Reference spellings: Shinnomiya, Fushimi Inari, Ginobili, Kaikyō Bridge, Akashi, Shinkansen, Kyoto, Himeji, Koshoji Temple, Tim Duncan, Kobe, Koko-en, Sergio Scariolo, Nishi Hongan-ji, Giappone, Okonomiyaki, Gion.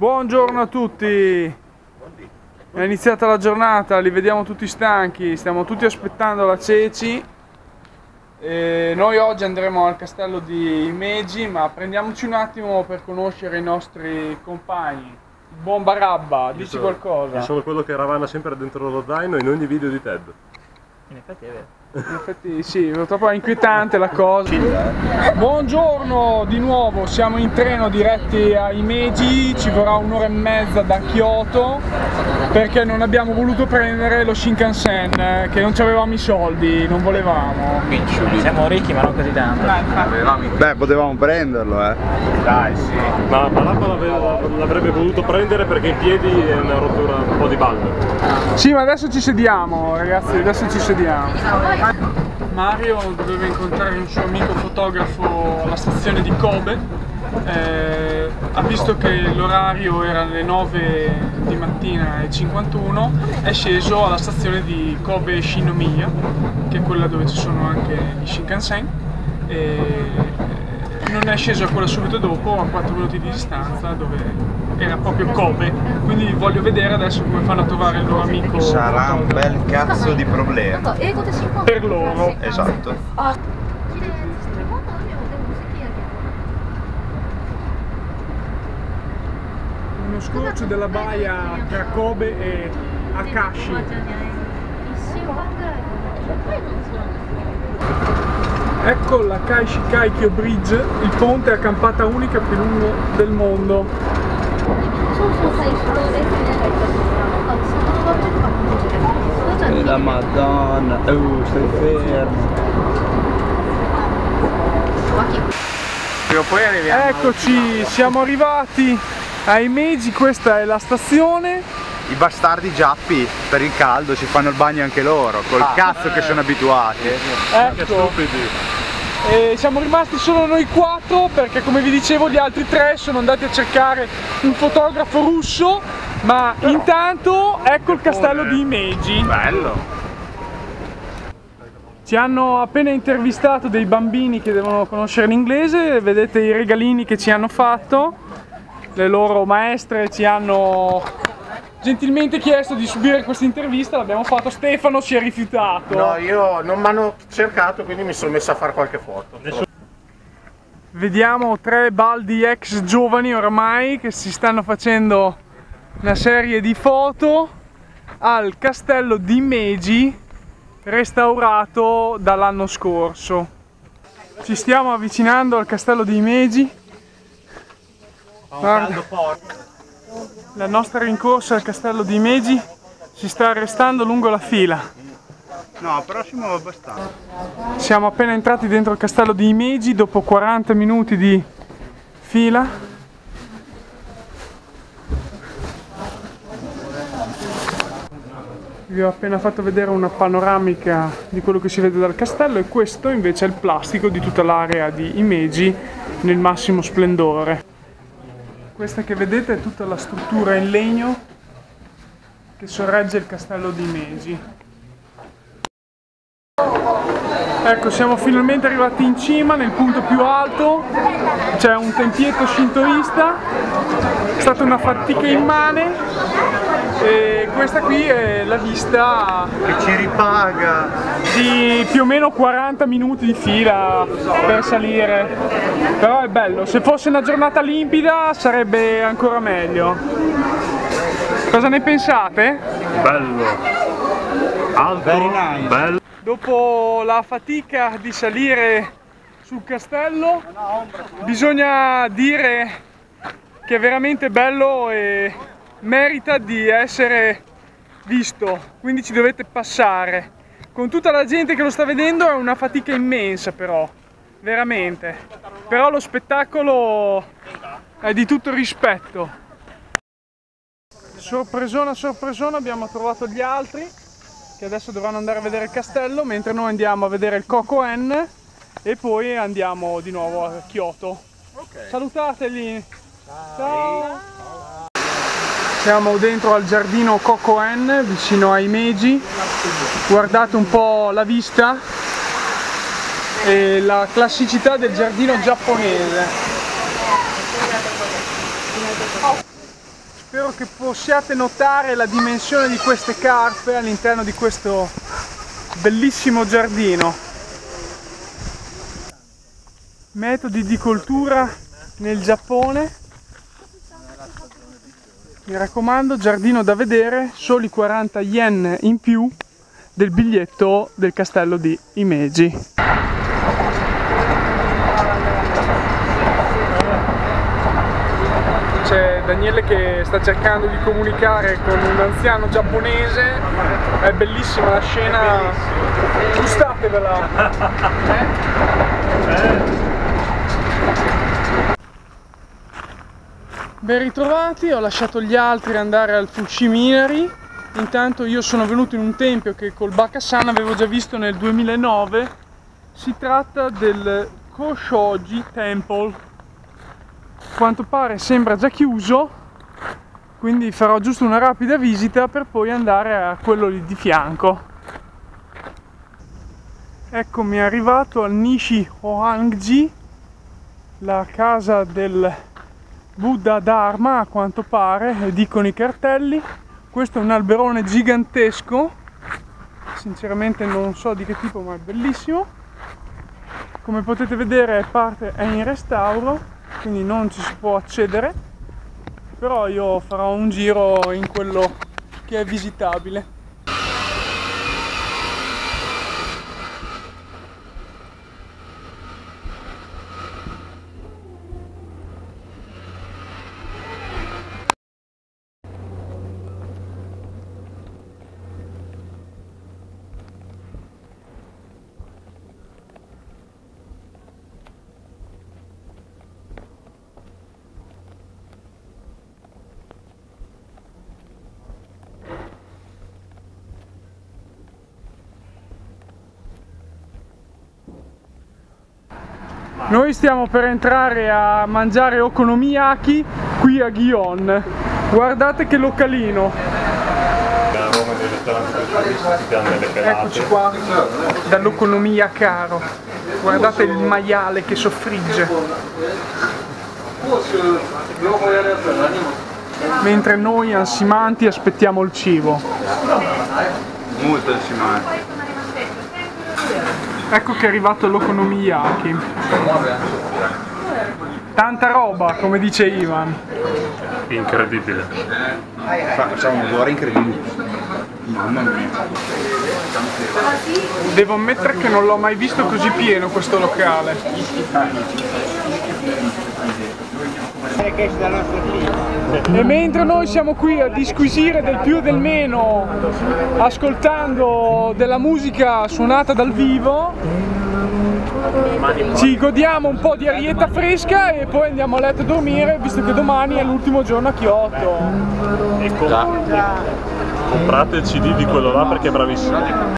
Buongiorno a tutti, è iniziata la giornata, li vediamo tutti stanchi, stiamo tutti aspettando la ceci. E noi oggi andremo al castello di Himeji, ma prendiamoci un attimo per conoscere i nostri compagni. Buon Barabba, dici qualcosa. Io sono quello che ravana sempre dentro lo zaino in ogni video di Ted. In effetti è vero. In effetti sì, purtroppo è inquietante la cosa. Buongiorno di nuovo, siamo in treno diretti a Himeji, ci vorrà un'ora e mezza da Kyoto perché non abbiamo voluto prendere lo Shinkansen, che non avevamo i soldi, non volevamo. Siamo ricchi ma non così tanto. Beh, potevamo prenderlo, eh. Dai, sì. Ma Palappa l'avrebbe voluto prendere perché in piedi è una rottura un po' di balle. Sì, ma adesso ci sediamo, ragazzi, adesso ci sediamo. Mario doveva incontrare un suo amico fotografo alla stazione di Kobe, ha visto che l'orario era alle 9 di mattina e 51, è sceso alla stazione di Kobe Shinnomiya, che è quella dove ci sono anche i Shinkansen, e non è sceso a quella subito dopo, a 4 minuti di distanza, dove era proprio Kobe. Quindi voglio vedere adesso come fanno a trovare il loro amico. Sarà un bel cazzo di problema per loro. Esatto. Uno scorcio della baia tra Kobe e Akashi. Ecco la Kaikyō Bridge, il ponte a campata unica più lungo del mondo. La Madonna, stai fermo. Eccoci, siamo arrivati a Himeji, questa è la stazione. I bastardi giappi per il caldo ci fanno il bagno anche loro, col cazzo che sono abituati. Ecco. Stupidi. E siamo rimasti solo noi quattro perché, come vi dicevo, gli altri tre sono andati a cercare un fotografo russo, ma intanto ecco il castello di Himeji. Bello! Ci hanno appena intervistato dei bambini che devono conoscere l'inglese, vedete i regalini che ci hanno fatto, le loro maestre ci hanno gentilmente chiesto di subire questa intervista, l'abbiamo fatto, Stefano si è rifiutato. No, io non mi hanno cercato, quindi mi sono messo a fare qualche foto. Vediamo tre baldi ex giovani ormai che si stanno facendo una serie di foto al castello di Himeji, restaurato dall'anno scorso. Ci stiamo avvicinando al castello di Himeji. Guarda. La nostra rincorsa al castello di Himeji si sta arrestando lungo la fila. No, però si muove abbastanza. Siamo appena entrati dentro il castello di Himeji dopo 40 minuti di fila. Vi ho appena fatto vedere una panoramica di quello che si vede dal castello e questo invece è il plastico di tutta l'area di Himeji nel massimo splendore. Questa che vedete è tutta la struttura in legno che sorregge il castello di Himeji. Ecco, siamo finalmente arrivati in cima, nel punto più alto, c'è un tempietto shintoista, è stata una fatica immane e questa qui è la vista che ci ripaga di più o meno 40 minuti di fila per salire, però è bello, se fosse una giornata limpida sarebbe ancora meglio. Cosa ne pensate? Bello, alto, nice. Bello. Dopo la fatica di salire sul castello bisogna dire che è veramente bello e merita di essere visto, quindi ci dovete passare. Con tutta la gente che lo sta vedendo è una fatica immensa però, veramente. Però lo spettacolo è di tutto rispetto. Sorpresona, sorpresona, abbiamo trovato gli altri che adesso dovranno andare a vedere il castello, mentre noi andiamo a vedere il Koko-en e poi andiamo di nuovo a Kyoto. Okay. Salutateli! Ciao. Ciao! Siamo dentro al giardino Koko-en, vicino a Himeji. Guardate un po' la vista e la classicità del giardino giapponese. Spero che possiate notare la dimensione di queste carpe all'interno di questo bellissimo giardino. Metodi di coltura nel Giappone. Mi raccomando, giardino da vedere, soli 40 yen in più del biglietto del castello di Himeji. C'è Daniele che sta cercando di comunicare con un anziano giapponese, è bellissima la scena, gustatevela! Ben ritrovati, ho lasciato gli altri andare al Fushimi Inari, intanto io sono venuto in un tempio che col Baka-san avevo già visto nel 2009, si tratta del Koshoji Temple. A quanto pare sembra già chiuso, quindi farò giusto una rapida visita per poi andare a quello lì di fianco. Eccomi arrivato al Nishi Hongan-ji, la casa del Buddha Dharma a quanto pare, dicono i cartelli. Questo è un alberone gigantesco, sinceramente non so di che tipo, ma è bellissimo. Come potete vedere è in restauro, quindi non ci si può accedere, però io farò un giro in quello che è visitabile. Noi stiamo per entrare a mangiare Okonomiyaki qui a Gion. Guardate che localino! Eccoci qua, dall'Okonomiyaki caro. Guardate il maiale che soffrigge. Mentre noi ansimanti aspettiamo il cibo. Molto ansimanti. Ecco che è arrivato l'Okonomiyaki. Tanta roba, come dice Ivan. Incredibile. Facciamo un'ora incredibile. Devo ammettere che non l'ho mai visto così pieno questo locale. E mentre noi siamo qui a disquisire del più e del meno, ascoltando della musica suonata dal vivo, ci godiamo un po' di arietta fresca e poi andiamo a letto a dormire, visto che domani è l'ultimo giorno a Kyoto. E comprate il CD di quello là perché è bravissimo.